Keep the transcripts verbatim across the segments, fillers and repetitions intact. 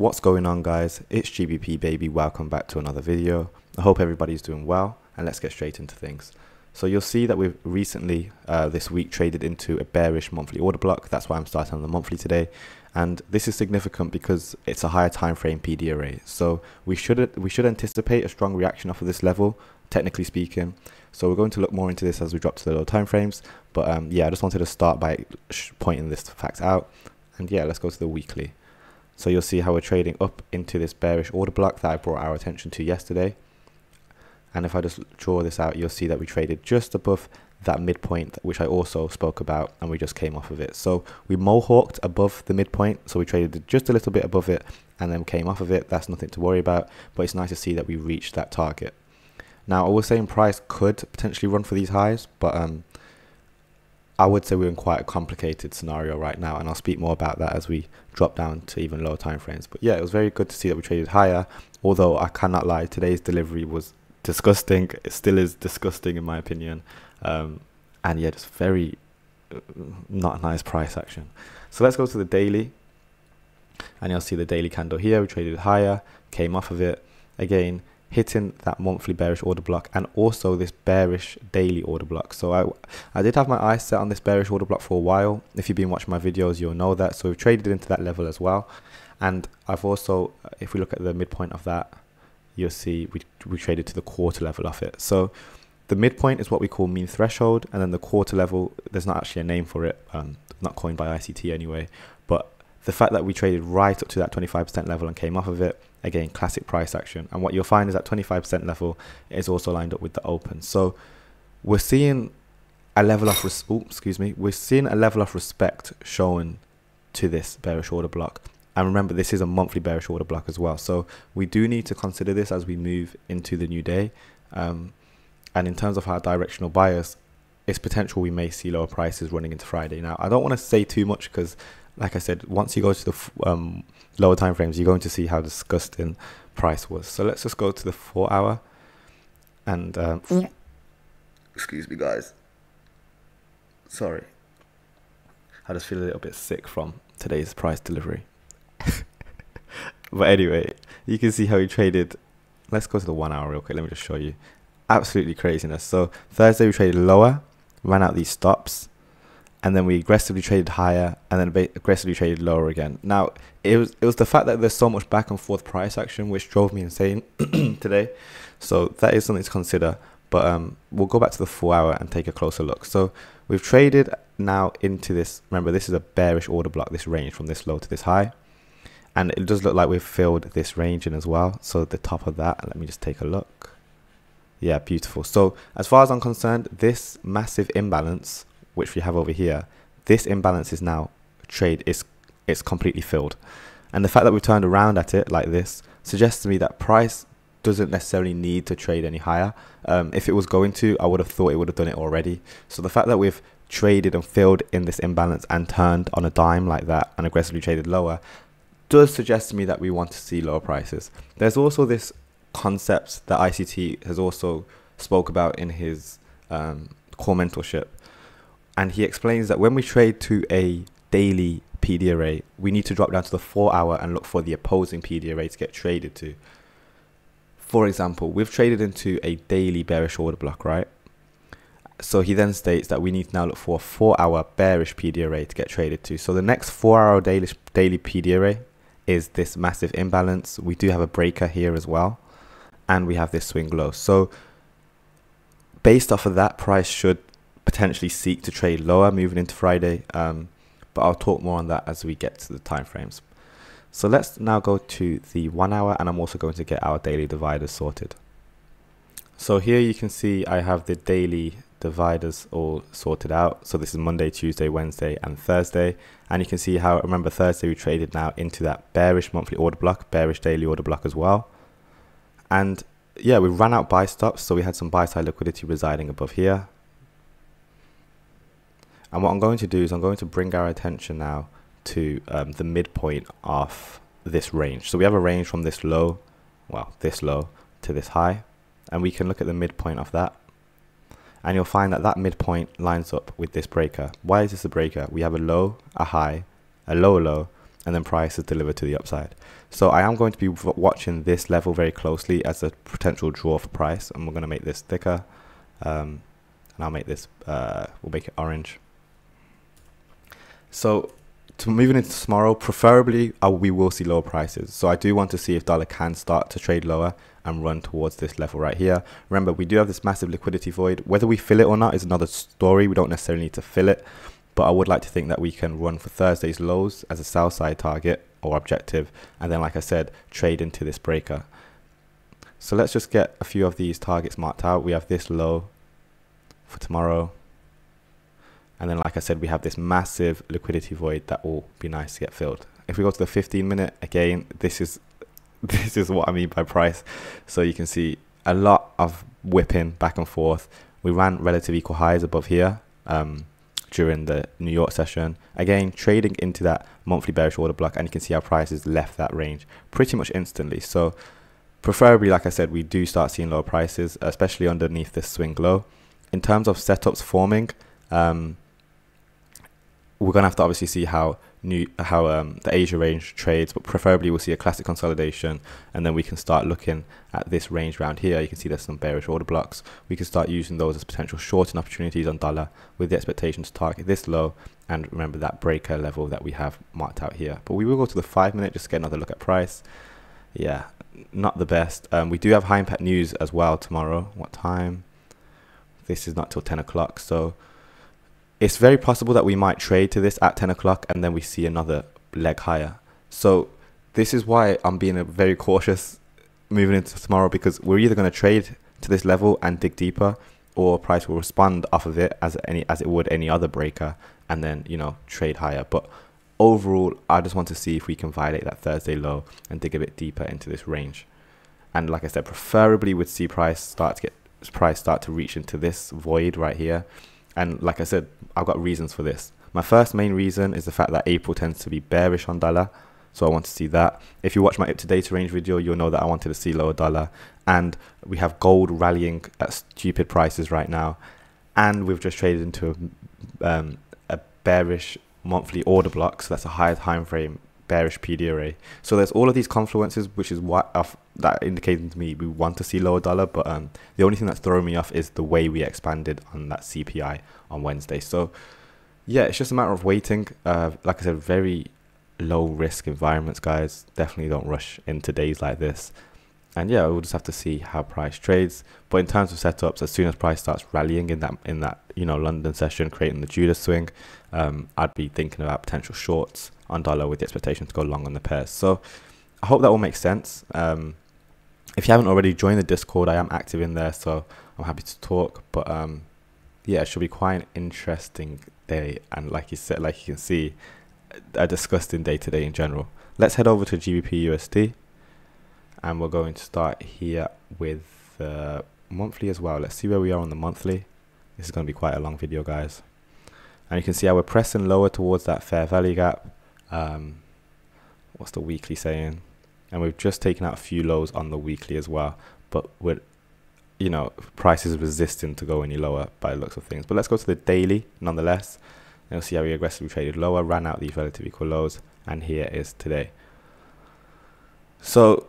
What's going on, guys? It's G B P Baby. Welcome back to another video. I hope everybody's doing well, and let's get straight into things. So you'll see that we've recently uh, this week traded into a bearish monthly order block. That's why I'm starting on the monthly today, and this is significant because it's a higher time frame P D array. So we should we should anticipate a strong reaction off of this level, technically speaking. So we're going to look more into this as we drop to the low time frames. But um, yeah, I just wanted to start by pointing this fact out, and yeah, let's go to the weekly. So you'll see how we're trading up into this bearish order block that I brought our attention to yesterday. And if I just draw this out, you'll see that we traded just above that midpoint, which I also spoke about, and we just came off of it. So we mohawked above the midpoint. So we traded just a little bit above it and then came off of it. That's nothing to worry about, but it's nice to see that we reached that target. Now, I was saying price could potentially run for these highs, but um, I would say we're in quite a complicated scenario right now, and I'll speak more about that as we drop down to even lower time frames. But yeah, it was very good to see that we traded higher, although I cannot lie, today's delivery was disgusting. It still is disgusting in my opinion. Um, and yeah, just very uh, not nice price action. So let's go to the daily, and you'll see the daily candle here. We traded higher, came off of it again, hitting that monthly bearish order block and also this bearish daily order block. So I, I did have my eyes set on this bearish order block for a while. If you've been watching my videos, you'll know that. So we've traded into that level as well. And I've also, if we look at the midpoint of that, you'll see we, we traded to the quarter level of it. So the midpoint is what we call mean threshold. And then the quarter level, there's not actually a name for it, um, not coined by I C T anyway. But the fact that we traded right up to that twenty-five percent level and came off of it, again, classic price action. And what you'll find is that twenty-five percent level is also lined up with the open. So we're seeing a level of res oops, excuse me, we're seeing a level of respect shown to this bearish order block. And remember, this is a monthly bearish order block as well. So we do need to consider this as we move into the new day. Um, and in terms of our directional bias, it's potential we may see lower prices running into Friday. Now, I don't want to say too much because, like I said, once you go to the um, lower time frames, you're going to see how disgusting price was. So let's just go to the four hour and um, excuse me, guys. Sorry, I just feel a little bit sick from today's price delivery. But anyway, you can see how we traded. Let's go to the one hour real quick. Let me just show you. Absolutely craziness. So Thursday we traded lower, ran out these stops, and then we aggressively traded higher, and then aggressively traded lower again. Now, it was it was the fact that there's so much back and forth price action which drove me insane today. So that is something to consider. But um, we'll go back to the four hour and take a closer look. So we've traded now into this. Remember, this is a bearish order block, this range from this low to this high. And it does look like we've filled this range in as well. So the top of that, let me just take a look. Yeah, beautiful. So as far as I'm concerned, this massive imbalance, which we have over here, this imbalance is now trade is it's completely filled, and the fact that we've turned around at it like this suggests to me that price doesn't necessarily need to trade any higher. Um, if it was going to, I would have thought it would have done it already. So the fact that we've traded and filled in this imbalance and turned on a dime like that and aggressively traded lower does suggest to me that we want to see lower prices. There's also this concept that I C T has also spoke about in his um, core mentorship. And he explains that when we trade to a daily P D array, we need to drop down to the four hour and look for the opposing P D array to get traded to. For example, we've traded into a daily bearish order block, right? So he then states that we need to now look for a four hour bearish P D array to get traded to. So the next four hour daily, daily P D array is this massive imbalance. We do have a breaker here as well, and we have this swing low. So based off of that, price should potentially seek to trade lower moving into Friday, um, but I'll talk more on that as we get to the time frames. So let's now go to the one hour, and I'm also going to get our daily dividers sorted. So here you can see I have the daily dividers all sorted out. So this is Monday, Tuesday, Wednesday and Thursday, and you can see how, remember, Thursday we traded now into that bearish monthly order block, bearish daily order block as well, and yeah, we ran out buy stops, so we had some buy side liquidity residing above here. And what I'm going to do is I'm going to bring our attention now to um, the midpoint of this range. So we have a range from this low, well, this low to this high, and we can look at the midpoint of that. And you'll find that that midpoint lines up with this breaker. Why is this a breaker? We have a low, a high, a lower low, and then price is delivered to the upside. So I am going to be watching this level very closely as a potential draw for price, and we're going to make this thicker, um, and I'll make this, uh, we'll make it orange. So to moving into tomorrow, preferably uh, we will see lower prices. So I do want to see if dollar can start to trade lower and run towards this level right here. Remember, we do have this massive liquidity void. Whether we fill it or not is another story. We don't necessarily need to fill it, but I would like to think that we can run for Thursday's lows as a sell side target or objective, and then, like I said, trade into this breaker. So let's just get a few of these targets marked out. We have this low for tomorrow, and then, like I said, we have this massive liquidity void that will be nice to get filled. If we go to the fifteen minute, again, this is this is what I mean by price. So you can see a lot of whipping back and forth. We ran relative equal highs above here um, during the New York session. Again, trading into that monthly bearish order block, and you can see our prices left that range pretty much instantly. So preferably, like I said, we do start seeing lower prices, especially underneath this swing low. In terms of setups forming, um, we're going to have to obviously see how new how um, the Asia range trades, but preferably we'll see a classic consolidation, and then we can start looking at this range round here. You can see there's some bearish order blocks. We can start using those as potential shorting opportunities on dollar with the expectation to target this low, and remember that breaker level that we have marked out here. But we will go to the five minute just to get another look at price. Yeah, not the best. Um, we do have high impact news as well tomorrow. What time? This is not till ten o'clock, so it's very possible that we might trade to this at ten o'clock and then we see another leg higher. So this is why I'm being very cautious moving into tomorrow, because we're either going to trade to this level and dig deeper, or price will respond off of it as any as it would any other breaker, and then, you know, trade higher. But overall, I just want to see if we can violate that Thursday low and dig a bit deeper into this range. And like I said, preferably would see price start to get price start to reach into this void right here. And like I said, I've got reasons for this. My first main reason is the fact that April tends to be bearish on dollar, so I want to see that. If you watch my up-to-date range video, you'll know that I wanted to see lower dollar. And we have gold rallying at stupid prices right now, and we've just traded into um, a bearish monthly order block, so that's a higher time frame bearish P D R A. So there's all of these confluences, which is what I've, that indicating to me we want to see lower dollar. But um, the only thing that's throwing me off is the way we expanded on that C P I on Wednesday. So yeah, it's just a matter of waiting. Uh, like I said, very low risk environments, guys. Definitely don't rush into days like this. And yeah, we'll just have to see how price trades. But in terms of setups, as soon as price starts rallying in that in that you know London session, creating the Judas swing, um, I'd be thinking about potential shorts on dollar with the expectation to go long on the pairs. So I hope that all makes sense. Um, if you haven't already joined the Discord, I am active in there, so I'm happy to talk. But um, yeah, it should be quite an interesting day, and like you said, like you can see, a disgusting day today in general. Let's head over to G B P U S D. And we're going to start here with uh, monthly as well. Let's see where we are on the monthly. This is going to be quite a long video, guys. And you can see how we're pressing lower towards that fair value gap. Um, what's the weekly saying? And we've just taken out a few lows on the weekly as well. But we're, you know, price is resisting to go any lower by the looks of things. But let's go to the daily nonetheless. And you'll see how we aggressively traded lower, ran out these relative equal lows, and here is today. So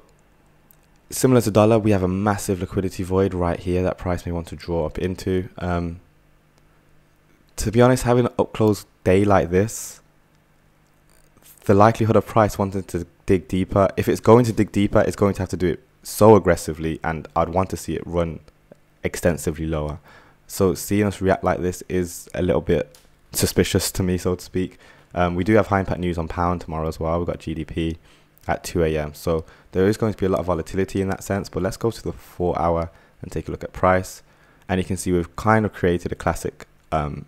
similar to dollar, we have a massive liquidity void right here that price may want to draw up into. Um, to be honest, having an up-close day like this, the likelihood of price wanting to dig deeper, if it's going to dig deeper, it's going to have to do it so aggressively, and I'd want to see it run extensively lower. So seeing us react like this is a little bit suspicious to me, so to speak. Um, we do have high impact news on pound tomorrow as well. We've got G D P at two A M So there is going to be a lot of volatility in that sense. But let's go to the four hour and take a look at price. And you can see we've kind of created a classic, um,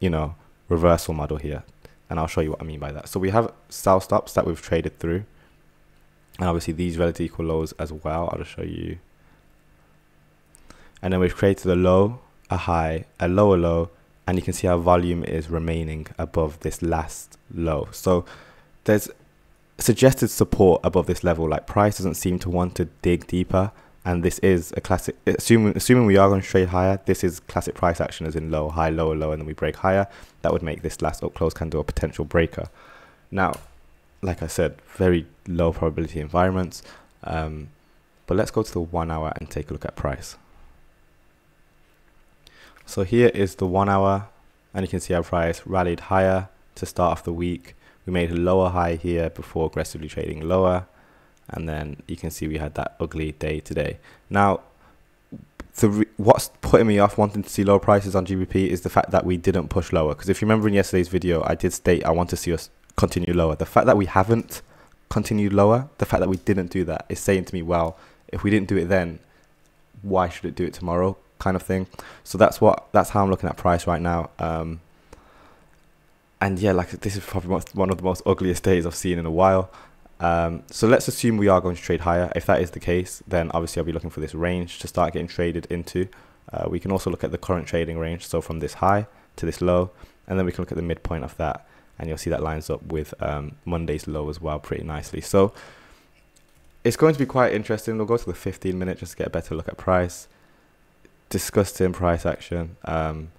you know, reversal model here. And I'll show you what I mean by that. So we have sell stops that we've traded through. And obviously these relative equal lows as well. I'll just show you. And then we've created a low, a high, a lower low. And you can see our volume is remaining above this last low. So there's suggested support above this level. Like, price doesn't seem to want to dig deeper, and this is a classic, assuming assuming we are going to trade higher, this is classic price action, as in low, high, lower, low, and then we break higher. That would make this last up close candle a potential breaker. Now like I said, very low probability environments. Um, but let's go to the one hour and take a look at price. So here is the one hour, and you can see our price rallied higher to start off the week. We made a lower high here before aggressively trading lower. And then you can see we had that ugly day today. Now, the what's putting me off wanting to see lower prices on G B P is the fact that we didn't push lower. Because if you remember in yesterday's video, I did state I want to see us continue lower. The fact that we haven't continued lower, the fact that we didn't do that is saying to me, well, if we didn't do it then, why should it do it tomorrow? Kind of thing. So that's what that's how I'm looking at price right now. Um, and yeah, like this is probably one of the most ugliest days I've seen in a while. Um, so let's assume we are going to trade higher. If that is the case, then obviously I'll be looking for this range to start getting traded into. Uh, we can also look at the current trading range, so from this high to this low, and then we can look at the midpoint of that, and you'll see that lines up with um, Monday's low as well pretty nicely. So it's going to be quite interesting. We'll go to the fifteen minute just to get a better look at price. Disgusting price action. Um,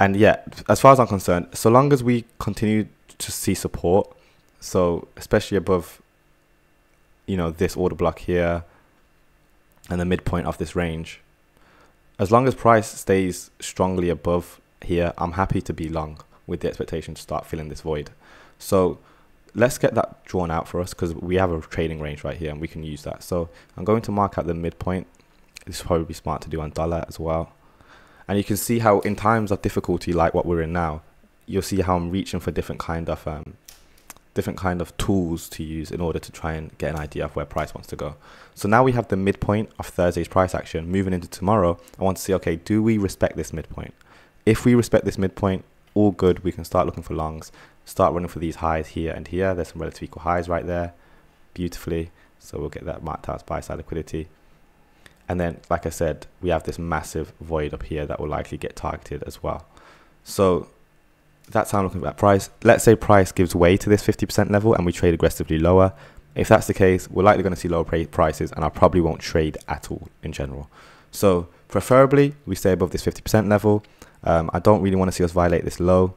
and yeah, as far as I'm concerned, so long as we continue to see support, so especially above, you know, this order block here and the midpoint of this range, as long as price stays strongly above here, I'm happy to be long with the expectation to start filling this void. So let's get that drawn out for us, because we have a trading range right here and we can use that. So I'm going to mark out the midpoint. This would probably be smart to do on dollar as well. And you can see how in times of difficulty like what we're in now, you'll see how I'm reaching for different kind of um, different kind of tools to use in order to try and get an idea of where price wants to go. So now we have the midpoint of Thursday's price action. Moving into tomorrow, I want to see, okay, do we respect this midpoint? If we respect this midpoint, all good, we can start looking for longs, start running for these highs here and here. There's some relative equal highs right there, beautifully. So we'll get that marked out as buy side liquidity. And then, like I said, we have this massive void up here that will likely get targeted as well. So that's how I'm looking at price. Let's say price gives way to this fifty percent level and we trade aggressively lower. If that's the case, we're likely going to see lower prices and I probably won't trade at all in general. So preferably we stay above this fifty percent level. Um, I don't really want to see us violate this low.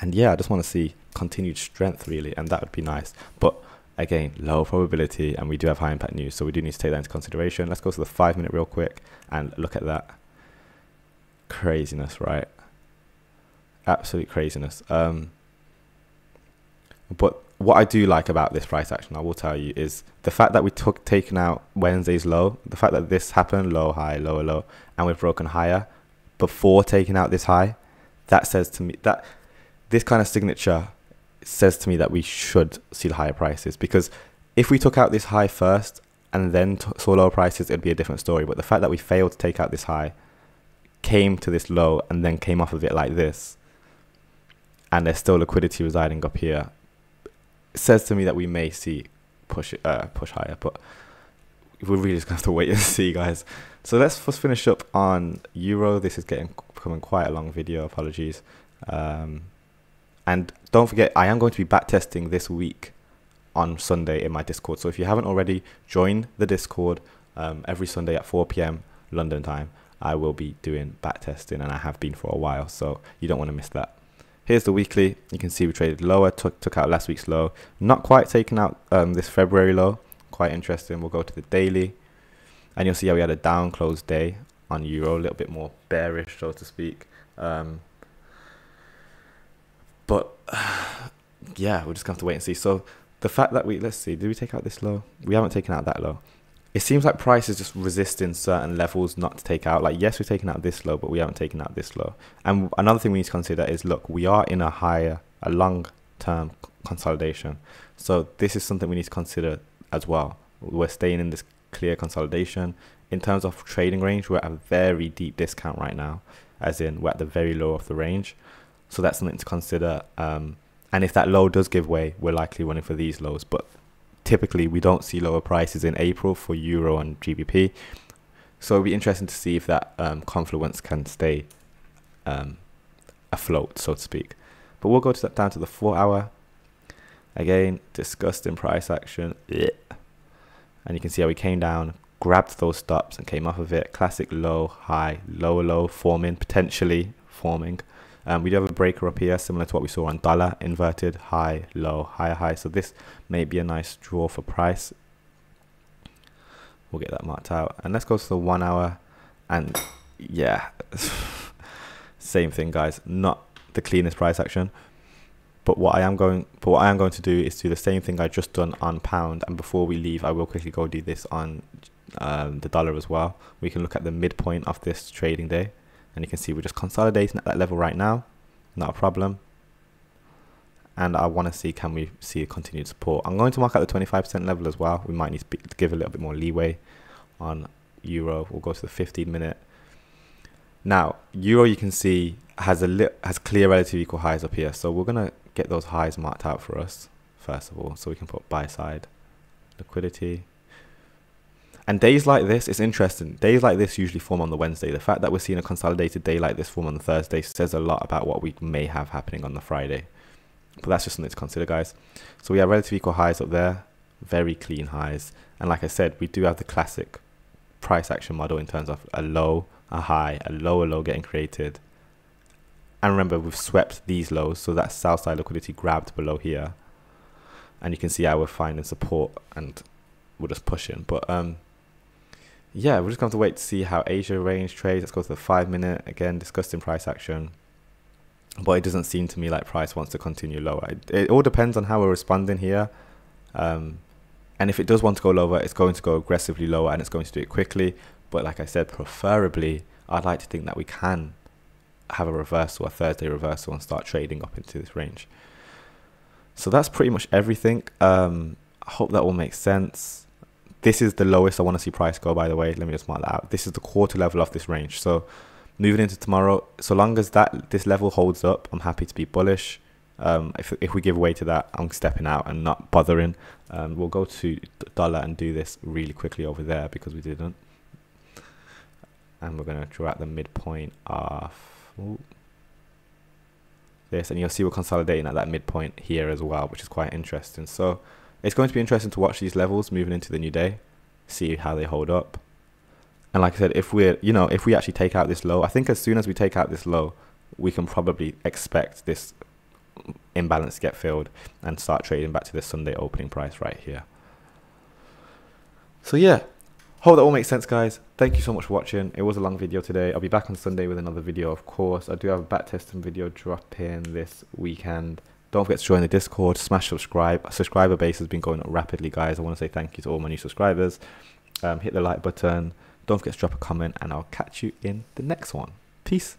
And yeah, I just want to see continued strength really, and that would be nice. But again, low probability, and we do have high impact news, so we do need to take that into consideration. Let's go to the five minute real quick and look at that craziness, right? Absolute craziness. Um, but what I do like about this price action, I will tell you, is the fact that we took taken out Wednesday's low, the fact that this happened, low, high, lower, low, and we've broken higher before taking out this high. That says to me that this kind of signature says to me that we should see the higher prices, because if we took out this high first and then t saw lower prices, it'd be a different story. But the fact that we failed to take out this high, came to this low, and then came off of it like this, and there's still liquidity residing up here, it says to me that we may see push uh, push higher. But we're really just gonna have to wait and see, guys. So let's first finish up on euro. This is getting becoming quite a long video. Apologies. Um, And don't forget, I am going to be back testing this week on Sunday in my Discord. So if you haven't already, join the Discord um, every Sunday at four p m London time. I will be doing back testing, and I have been for a while, so you don't want to miss that. Here's the weekly. You can see we traded lower, took, took out last week's low. Not quite taking out um, this February low. Quite interesting. We'll go to the daily, and you'll see how we had a down close day on euro, a little bit more bearish, so to speak. Um, But yeah, we're just gonna have to wait and see. So the fact that we, let's see, did we take out this low? We haven't taken out that low. It seems like price is just resisting certain levels not to take out. Like, yes, we've taken out this low, but we haven't taken out this low. And another thing we need to consider is, look, we are in a higher, a long-term consolidation. So this is something we need to consider as well. We're staying in this clear consolidation. In terms of trading range, we're at a very deep discount right now, as in we're at the very low of the range. So that's something to consider. Um, and if that low does give way, we're likely running for these lows. But typically, we don't see lower prices in April for euro and G B P. So it'll be interesting to see if that um, confluence can stay um, afloat, so to speak. But we'll go to that down to the four hour. Again, disgusting price action. Blech. And you can see how we came down, grabbed those stops and came off of it. Classic low, high, lower low forming, potentially forming. Um, we do have a breaker up here, similar to what we saw on dollar, inverted, high, low, high, high. So this may be a nice draw for price. We'll get that marked out. And let's go to the one hour. And yeah, same thing, guys. Not the cleanest price action. But what I am going, but what I am going to do is do the same thing I just done on pound. And before we leave, I will quickly go do this on um, the dollar as well. We can look at the midpoint of this trading day, and you can see we're just consolidating at that level right now. Not a problem. And I want to see, can we see a continued support? I'm going to mark out the twenty-five percent level as well. We might need to give a little bit more leeway on euro. We'll go to the fifteen minute. Now, euro, you can see has a lit has clear relative equal highs up here. So we're gonna get those highs marked out for us first of all, so we can put buy side liquidity. And days like this, it's interesting, days like this usually form on the Wednesday. The fact that we're seeing a consolidated day like this form on the Thursday says a lot about what we may have happening on the Friday. But that's just something to consider, guys. So we have relative equal highs up there, very clean highs. And like I said, we do have the classic price action model in terms of a low, a high, a lower low getting created. And remember, we've swept these lows, so that sell side liquidity grabbed below here. And you can see how we're finding support and we're just pushing. But um, yeah, we're just going to wait to see how Asia range trades. Let's go to the five minute. Again, disgusting price action. But it doesn't seem to me like price wants to continue lower. It, it all depends on how we're responding here. Um, and if it does want to go lower, it's going to go aggressively lower and it's going to do it quickly. But like I said, preferably, I'd like to think that we can have a reversal, a Thursday reversal, and start trading up into this range. So that's pretty much everything. Um, I hope that all makes sense. This is the lowest I want to see price go, by the way. Let me just mark that out. This is the quarter level of this range. So moving into tomorrow, so long as that this level holds up, I'm happy to be bullish. Um, if, if we give way to that, I'm stepping out and not bothering. Um, we'll go to dollar and do this really quickly over there because we didn't. And we're going to draw out the midpoint of Ooh. this, and you'll see we're consolidating at that midpoint here as well, which is quite interesting. So it's going to be interesting to watch these levels moving into the new day, see how they hold up. And like I said, if we're, you know, if we actually take out this low, I think as soon as we take out this low, we can probably expect this imbalance to get filled and start trading back to this Sunday opening price right here. So yeah, hope that all makes sense, guys. Thank you so much for watching. It was a long video today. I'll be back on Sunday with another video, of course. I do have a backtesting video dropping this weekend. Don't forget to join the Discord, smash subscribe. Subscriber base has been going up rapidly, guys. I want to say thank you to all my new subscribers. Um, hit the like button. Don't forget to drop a comment, and I'll catch you in the next one. Peace.